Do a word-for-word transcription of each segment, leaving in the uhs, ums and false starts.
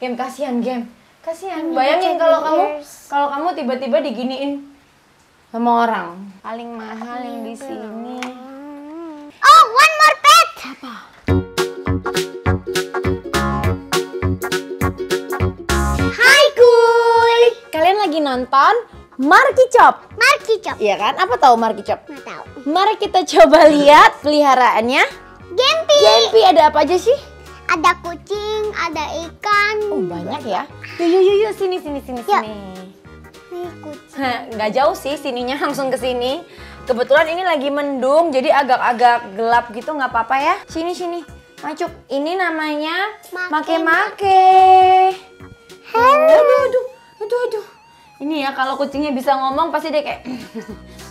Gem, kasihan Gem. Kasihan. Bayangin kalau kamu kalau kamu tiba-tiba diginiin sama orang. Paling mahal yang di sini. Oh, one more pet. Apa? Hai Kuy. Kalian lagi nonton Marky Chop. Marky Chop. Iya kan? Apa tahu Marky Chop? Nggak tahu. Mari kita coba lihat peliharaannya. Gempi. Gempi ada apa aja sih? Ada kucing, ada ikan. Oh, banyak ya. Yuk, yuk, yuk, sini, sini, sini, yuk. Sini. Ini kucing. Nggak jauh sih, sininya langsung ke sini. Kebetulan ini lagi mendung, jadi agak-agak gelap gitu, nggak apa-apa ya. Sini, sini, macuk. Ini namanya make-make. Aduh, aduh, aduh, aduh. Ini ya, kalau kucingnya bisa ngomong pasti dia kayak...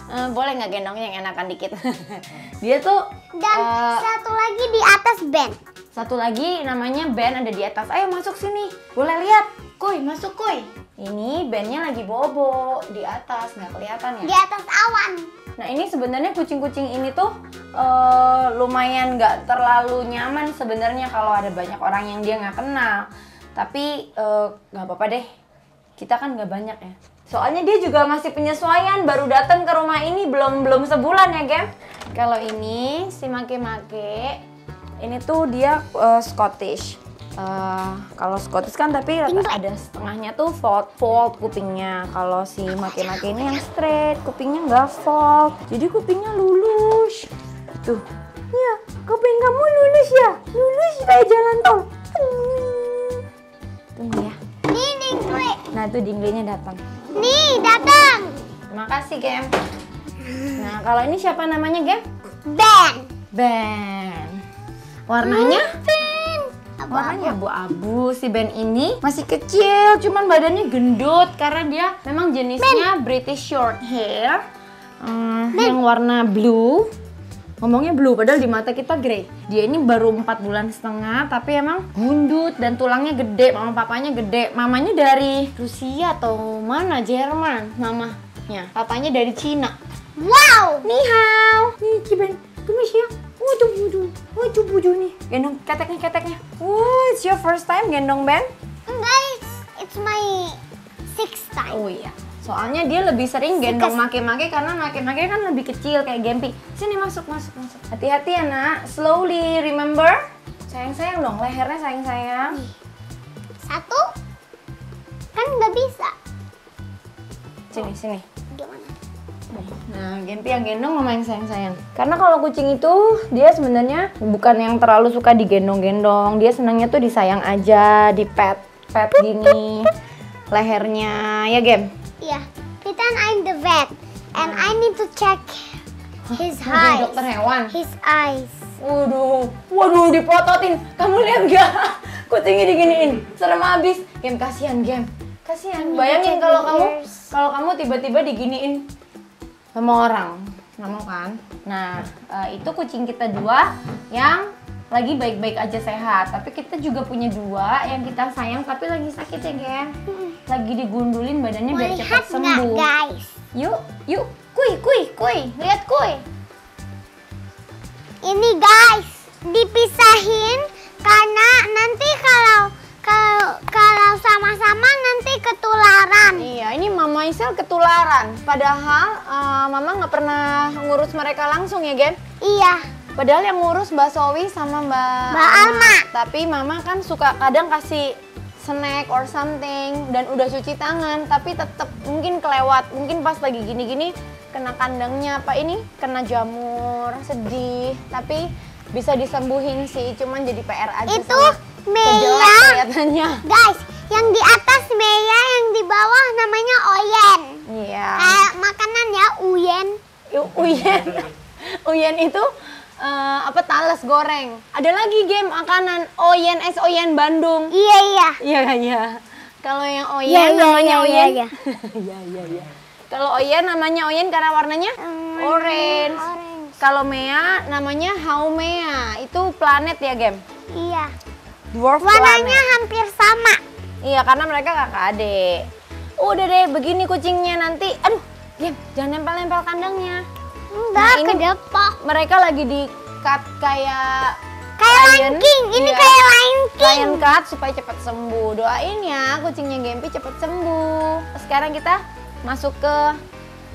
Uh, boleh nggak gendongnya yang enakan dikit? Dia tuh... Dan uh, satu lagi di atas Ben. Satu lagi namanya Ben ada di atas. Ayo masuk sini. Boleh lihat. Kuy, masuk Kuy. Ini Ben-nya lagi bobo di atas. Nggak kelihatan ya? Di atas awan. Nah ini sebenarnya kucing-kucing ini tuh uh, lumayan nggak terlalu nyaman sebenarnya kalau ada banyak orang yang dia nggak kenal. Tapi uh, nggak apa-apa deh. Kita kan nggak banyak ya. Soalnya dia juga masih penyesuaian. Baru datang ke rumah ini belum belum sebulan ya, Gem. Kalau ini si make-make. Ini tuh dia uh, Scottish. Uh, kalau Scottish kan tapi ada setengahnya tuh fold, fold kupingnya. Kalau si make-make ini yang straight, kupingnya nggak fold. Jadi kupingnya lulus. Tuh, ya kuping kamu lulus ya, lulus kayak jalan tol. Tunggu ya. Nih dingle. Nah tuh dinglenya datang. Nih datang. Terima kasih Gem. Nah kalau ini siapa namanya Gem? Ben. Ben. Warnanya? Ben. Abu-abu. Warnanya abu-abu. Si Ben ini masih kecil, cuman badannya gendut karena dia memang jenisnya Ben. British short hair, hmm, yang warna blue. Ngomongnya blue, padahal di mata kita grey. Dia ini baru empat bulan setengah, tapi emang gundut dan tulangnya gede. Mama papanya gede. Mamanya dari Rusia atau mana? Jerman, mamanya. Papanya dari Cina. Wow. Ni hao. Nih Ben, gemes ya. Waduh, waduh, waduh, waduh nih. Gendong keteknya, keteknya. Wow, it's your first time gendong Ben? Enggak, it's my sixth time. Oh iya, soalnya dia lebih sering gendong make-make karena make-make kan lebih kecil kayak Gempi. Sini masuk, masuk, masuk. Hati-hati ya nak, slowly, remember? Sayang-sayang dong, lehernya sayang-sayang. Satu, kan nggak bisa. Sini, sini. Gimana? Nah, Gempi yang gendong mama yang sayang-sayang. Karena kalau kucing itu dia sebenarnya bukan yang terlalu suka digendong-gendong. Dia senangnya tuh disayang aja, di pet, pet gini, lehernya, ya Gem? Iya, Titan I'm the vet and I need to check his eyes. Dokter hewan. His eyes. Waduh, waduh dipototin. Kamu lihat nggak? Kucingnya diginiin, serem abis. Gem kasihan Gem, kasihan. Bayangin kalau kamu kalau kamu tiba-tiba diginiin sama orang, nggak mau kan? Nah, uh, itu kucing kita dua yang lagi baik-baik aja sehat. Tapi kita juga punya dua yang kita sayang tapi lagi sakit ya, Gem? Lagi digundulin badannya biar cepat sembuh. Gak, guys? Yuk, yuk, kuy, kuy, kuy, lihat kuy. Ini guys, dipisahin karena nanti kalau kalau kalau sama-sama nanti ketularan. Iya, ini Mama Isel ketularan. Padahal uh, Mama nggak pernah ngurus mereka langsung ya, Gem? Iya. Padahal yang ngurus Mbak Sowi sama Mbak, Mbak Alma. Tapi Mama kan suka kadang kasih snack or something dan udah cuci tangan, tapi tetap mungkin kelewat. Mungkin pas lagi gini-gini kena kandangnya apa ini? Kena jamur, sedih. Tapi bisa disembuhin sih, cuman jadi P R aja. Itu Mea, guys, yang di atas Mea, yang di bawah namanya Oyen. Iya. Kayak makanan ya, Uyen. Uyen, Uyen itu uh, apa? Talas goreng. Ada lagi game makanan Oyen, es Oyen Bandung. Iya iya. Iya iya. Kalau yang Oyen ya, namanya ya, Oyen. Iya iya iya. Ya. Kalau Oyen namanya Oyen karena warnanya um, orange. orange. Kalau Mea namanya Haumea. Itu planet ya game. Iya. Dwarf warnanya planet. Hampir sama. Iya, karena mereka kakak adik. Udah deh, begini kucingnya nanti. Aduh, Gem, jangan nempel-nempel kandangnya. Enggak, nah, kedepak. Mereka lagi di cut kayak kayak Lion King, ini iya, kayak Lion King. Lion Cut supaya cepat sembuh. Doain ya kucingnya Gempi cepat sembuh. Sekarang kita masuk ke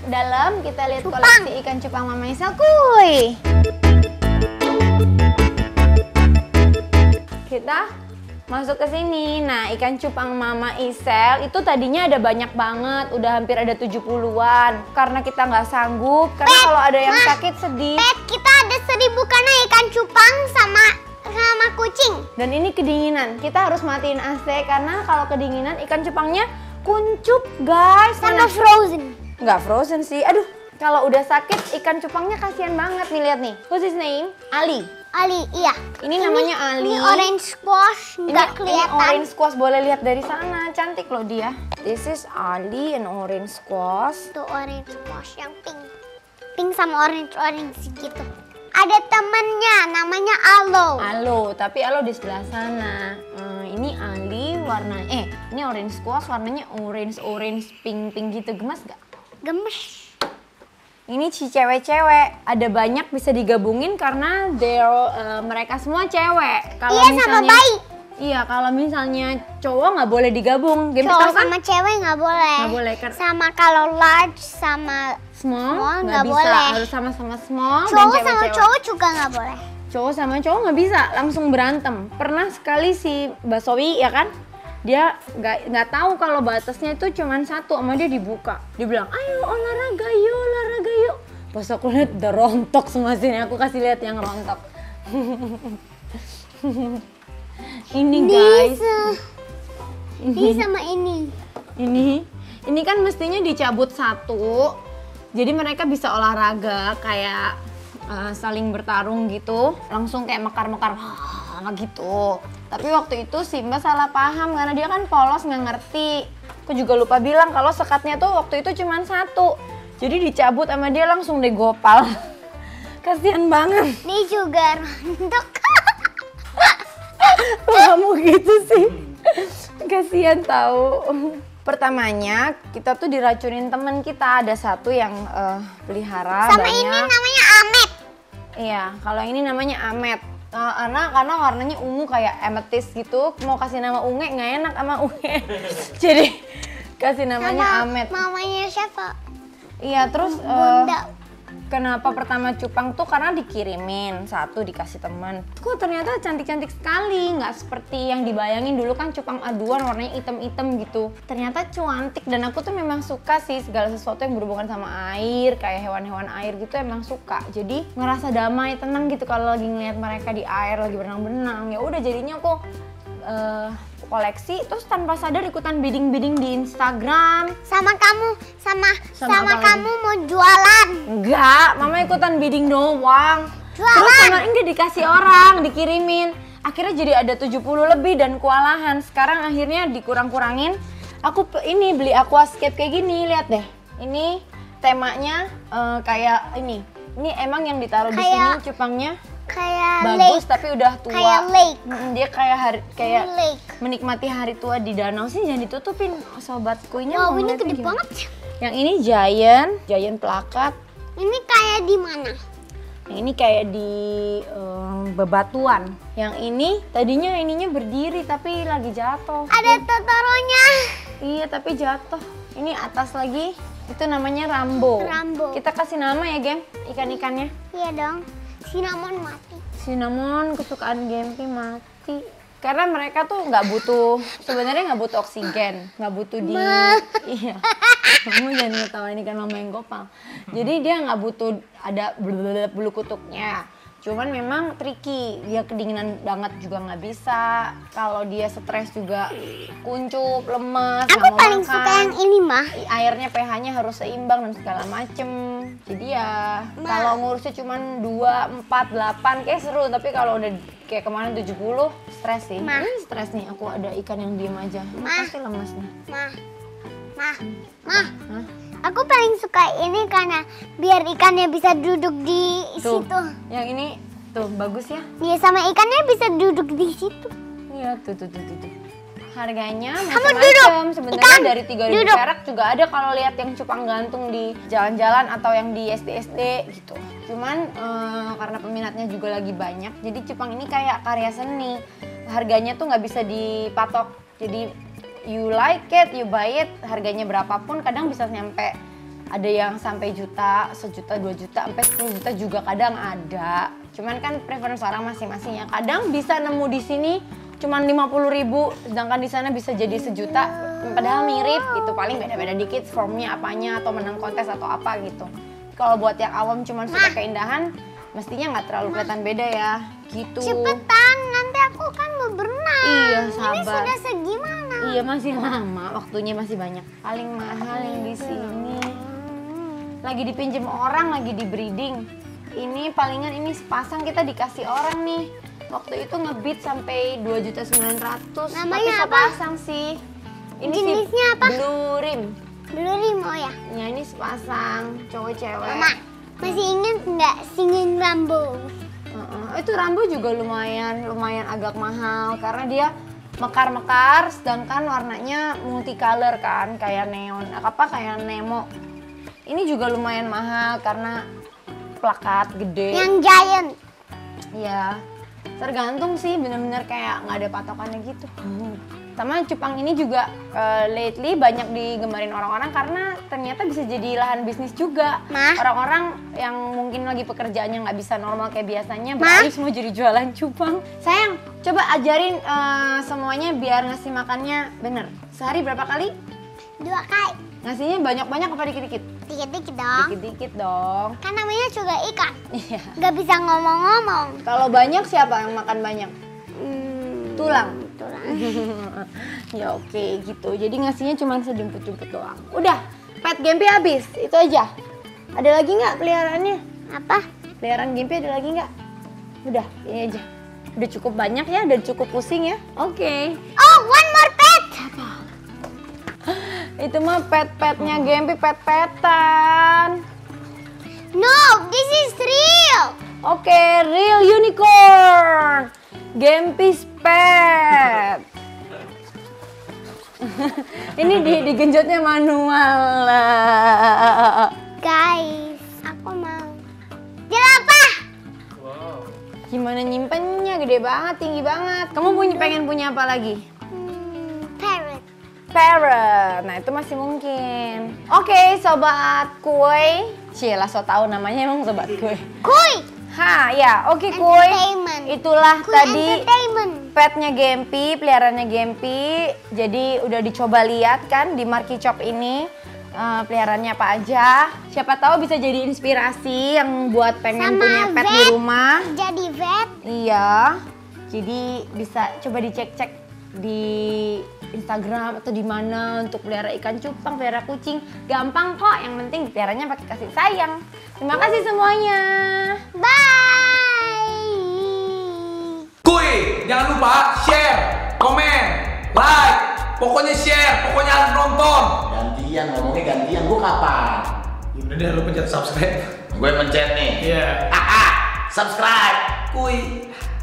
dalam, kita lihat cupang. Koleksi ikan cupang Mama Isel. Kuy. Kita masuk ke sini. Nah, ikan cupang Mama Isel itu tadinya ada banyak banget, udah hampir ada tujuh puluhan. Karena kita nggak sanggup, karena Pet, kalau ada yang ma, sakit sedih. Pet, kita ada seribu karena ikan cupang sama sama kucing. Dan ini kedinginan. Kita harus matiin A C karena kalau kedinginan ikan cupangnya kuncup, guys. Sama frozen. Nggak frozen sih. Aduh, kalau udah sakit ikan cupangnya kasihan banget nih, lihat nih. Who's his name? Ali. Ali, iya. Ini, ini namanya Ali. Ini orange squash, nggak kelihatan. Ini orange squash, boleh lihat dari sana. Cantik loh dia. This is Ali and orange squash. Itu orange squash yang pink. Pink sama orange-orange gitu. Ada temannya, namanya Alo. Alo, tapi Alo di sebelah sana. Hmm, ini Ali warna, eh ini orange squash warnanya orange-orange, pink-pink gitu. Gemes gak? Gemes. Ini si cewek-cewek, ada banyak bisa digabungin karena uh, mereka semua cewek. Kalau iya, misalnya, sama bayi. Iya, kalau misalnya cowok nggak boleh digabung. Gempita cowok sama kan? Cewek nggak boleh. Nggak boleh kan? Sama kalau large sama small nggak boleh. Harus sama-sama small. Cowok dan sama cowok juga nggak boleh. Cowok sama cowok nggak bisa, langsung berantem. Pernah sekali si Basowi ya kan? Dia nggak nggak tahu kalau batasnya itu cuma satu, sama dia dibuka. Dia bilang, ayo olahraga yuk, olahraga yuk. Pas aku lihat udah rontok semua sini, aku kasih lihat yang rontok. Ini guys. Ini sama ini. Ini, ini kan mestinya dicabut satu. Jadi mereka bisa olahraga kayak uh, saling bertarung gitu. Langsung kayak mekar-mekar gitu. Tapi waktu itu Simba salah paham karena dia kan polos nggak ngerti. Aku juga lupa bilang kalau sekatnya tuh waktu itu cuma satu. Jadi dicabut sama dia langsung digopal. Kasihan banget. Ini juga rontok. Kamu gitu sih. Kasihan tahu. Pertamanya kita tuh diracunin temen kita. Ada satu yang uh, pelihara sama banyak. Ini namanya Amet. Iya, kalau ini namanya Amet. Karena, karena warnanya ungu kayak amethyst gitu. Mau kasih nama Unge nggak enak sama Unge. Jadi kasih namanya nama, Amet. Mamanya siapa? Iya, terus uh, kenapa pertama cupang tuh karena dikirimin satu, dikasih teman. Kok ternyata cantik-cantik sekali, nggak seperti yang dibayangin. Dulu kan cupang aduan warnanya hitam-hitam gitu. Ternyata cantik, dan aku tuh memang suka sih segala sesuatu yang berhubungan sama air, kayak hewan-hewan air gitu emang suka. Jadi ngerasa damai, tenang gitu kalau lagi ngeliat mereka di air lagi berenang-berenang. Ya udah jadinya aku uh, koleksi, terus tanpa sadar ikutan bidding-bidding di Instagram. Sama kamu, sama sama, sama kamu lagi? Mau jualan? Enggak, Mama ikutan bidding doang. Jualan? Terus sama enggak dikasih orang, dikirimin. Akhirnya jadi ada tujuh puluh lebih dan kewalahan. Sekarang akhirnya dikurang-kurangin. Aku ini beli aquascape kayak gini, lihat deh. Ini temanya uh, kayak ini. Ini emang yang ditaruh di sini cupangnya. Kayak bagus lake, tapi udah tua. Kayak lake. Dia kayak hari, kayak lake. Menikmati hari tua di danau sih. Jangan ditutupin sobat kuenya. Wow, ini gede gimana? Banget. Yang ini giant, giant plakat. Ini kayak di mana? Yang ini kayak di um, bebatuan. Yang ini tadinya ininya berdiri tapi lagi jatuh. Ada totoronya. Iya, tapi jatuh. Ini atas lagi. Itu namanya Rambo. Rambo. Kita kasih nama ya, geng, ikan-ikannya. Iya dong. Cinnamon mati. Cinnamon kesukaan Gempi mati. Karena mereka tuh nggak butuh, sebenarnya nggak butuh oksigen, nggak butuh di. Ma. Iya. Kamu jangan ngetawain ikan mama yang gopal. Jadi dia nggak butuh ada bulu kutuknya. Cuman memang tricky, dia kedinginan banget juga nggak bisa. Kalau dia stres juga kuncup, lemes, aku paling makan. Suka yang ini mah. Airnya pH-nya harus seimbang dan segala macem. Jadi ya kalau ngurusnya cuman dua, empat, delapan kayak seru. Tapi kalau udah kayak kemarin tujuh puluh, stres sih. Mah. Hmm, stres nih, aku ada ikan yang diem aja. Mah. Pasti lemes nih. Mah, mah, mah. Hah? Aku paling suka ini karena biar ikannya bisa duduk di tuh, situ. Yang ini tuh bagus ya? Iya, sama ikannya bisa duduk di situ. Iya, tuh tuh tuh tuh. harganya macam-macam. Sebenarnya dari tiga ribu perak juga ada kalau lihat yang cupang gantung di jalan-jalan atau yang di S D S D gitu. Cuman eh, karena peminatnya juga lagi banyak, jadi cupang ini kayak karya seni. Harganya tuh nggak bisa dipatok. Jadi you like it, you buy it, harganya berapapun kadang bisa nyampe. Ada yang sampai juta, sejuta, dua juta, sampai sepuluh juta juga kadang ada. Cuman kan preferensi orang masing-masing ya. Kadang bisa nemu di sini cuman lima puluh ribu, sedangkan di sana bisa jadi sejuta. Padahal mirip gitu, paling beda-beda dikit formnya apanya atau menang kontes atau apa gitu. Kalau buat yang awam cuman suka keindahan, mestinya nggak terlalu kelihatan beda ya. Gitu. Cepetan, nanti aku kan mau berenang. Iya, sabar. Ini sudah segimana? Iya, masih lama, waktunya masih banyak. Paling mahal yang di sini. Lagi dipinjam orang, lagi di breeding. Ini palingan ini sepasang kita dikasih orang nih. Waktu itu ngebid sampai dua juta sembilan ratus ribu. Tapi sepasang apa? Sih. Ini jenisnya si apa? Blue Rim. Blue Rim, oh ya. Ya ini sepasang cowok cewek. Mama, masih ingat nggak singin Rambo? Uh-uh. Itu Rambo juga lumayan lumayan agak mahal karena dia mekar-mekar, sedangkan warnanya multicolor kan, kayak neon. Apa kayak Nemo. Ini juga lumayan mahal karena plakat gede. Yang giant. Ya, tergantung sih, bener-bener kayak nggak ada patokannya gitu. Hmm. Sama cupang ini juga uh, lately banyak digemarin orang-orang karena ternyata bisa jadi lahan bisnis juga. Orang-orang yang mungkin lagi pekerjaannya nggak bisa normal kayak biasanya beralih semua jadi jualan cupang. Sayang, coba ajarin uh, semuanya biar ngasih makannya bener. Sehari berapa kali? Dua kali. Ngasihnya banyak-banyak apa dikit-dikit? Dikit-dikit dong. Dikit-dikit dong. Kan namanya juga ikan. Iya. Gak bisa ngomong-ngomong. Kalau banyak siapa yang makan banyak? Hmm, tulang. Tulang. Ya oke okay, gitu. Jadi ngasihnya cuma sejumput-jumput doang. Udah, pet Gempi habis. Itu aja. Ada lagi nggak peliharaannya? Apa? Peliharaan Gempi ada lagi nggak? Udah, ini aja. Udah cukup banyak ya, udah cukup pusing ya. Oke. Okay. Oh, one more pet! Apa? Itu mah pet-petnya Gempi, pet-petan. No, this is real. Oke, okay, real unicorn. Gempi's pet. Ini di digenjotnya manual lah. Guys, aku mau. Jerapah. Wow. Gimana nyimpennya? Gede banget, tinggi banget. Kamu punya pengen punya apa lagi? Parrot, nah itu masih mungkin. Oke, okay, sobat kue. Cielah, so tau namanya emang sobat kue. Kue. Ha, ya, oke okay, kue. Itulah kue tadi petnya Gempi, peliharaannya Gempi. Jadi udah dicoba lihat kan di Marky Chop ini uh, peliharaannya apa aja. Siapa tahu bisa jadi inspirasi yang buat pengen sama punya pet vet, di rumah. Jadi vet. Iya. Jadi bisa coba dicek-cek di Instagram atau di mana untuk pelihara ikan cupang, pelihara kucing. Gampang kok, yang penting peliharanya pakai kasih sayang. Terima kasih semuanya. Bye. Kuy, jangan lupa share, komen, like. Pokoknya share, pokoknya harus nonton. Gantian, ngomongnya gantian. Gue kapan? Ya udah deh, lu pencet subscribe. Gue pencet nih. Iya. Yeah. Subscribe. Kuy.